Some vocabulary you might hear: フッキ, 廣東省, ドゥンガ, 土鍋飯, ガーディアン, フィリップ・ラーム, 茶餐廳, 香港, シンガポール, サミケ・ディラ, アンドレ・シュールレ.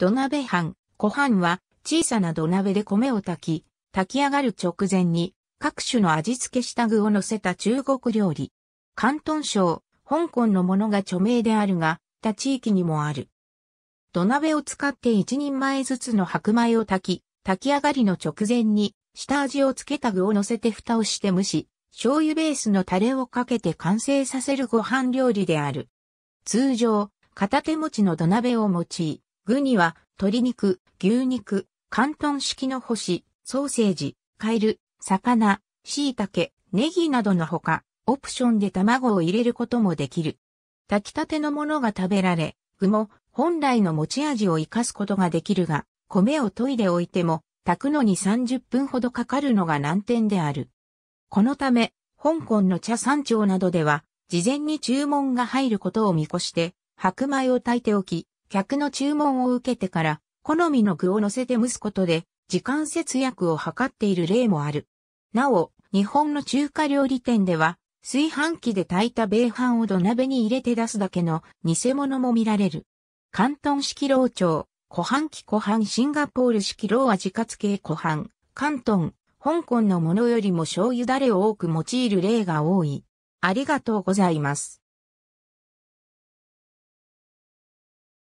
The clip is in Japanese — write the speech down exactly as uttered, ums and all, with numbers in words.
土鍋飯、小飯は小さな土鍋で米を炊き、炊き上がる直前に各種の味付けした具を乗せた中国料理。広東省、香港のものが著名であるが、他地域にもある。土鍋を使って一人前ずつの白米を炊き、炊き上がりの直前に下味をつけた具を乗せて蓋をして蒸し、醤油ベースのタレをかけて完成させるご飯料理である。通常、片手持ちの土鍋を用い、具には鶏肉、牛肉、広東式の干し、ソーセージ、カエル、魚、椎茸、ネギなどのほか、オプションで卵を入れることもできる。炊きたてのものが食べられ、具も本来の持ち味を生かすことができるが、米を研いでおいても炊くのにさんじゅっぷんほどかかるのが難点である。このため、香港の茶山町などでは、事前に注文が入ることを見越して、白米を炊いておき、客の注文を受けてから、好みの具を乗せて蒸すことで、時間節約を図っている例もある。なお、日本の中華料理店では、炊飯器で炊いた米飯を土鍋に入れて出すだけの偽物も見られる。広東式老調、小飯器小飯シンガポール式老味カツ系小飯、広東、香港のものよりも醤油ダレを多く用いる例が多い。ありがとうございます。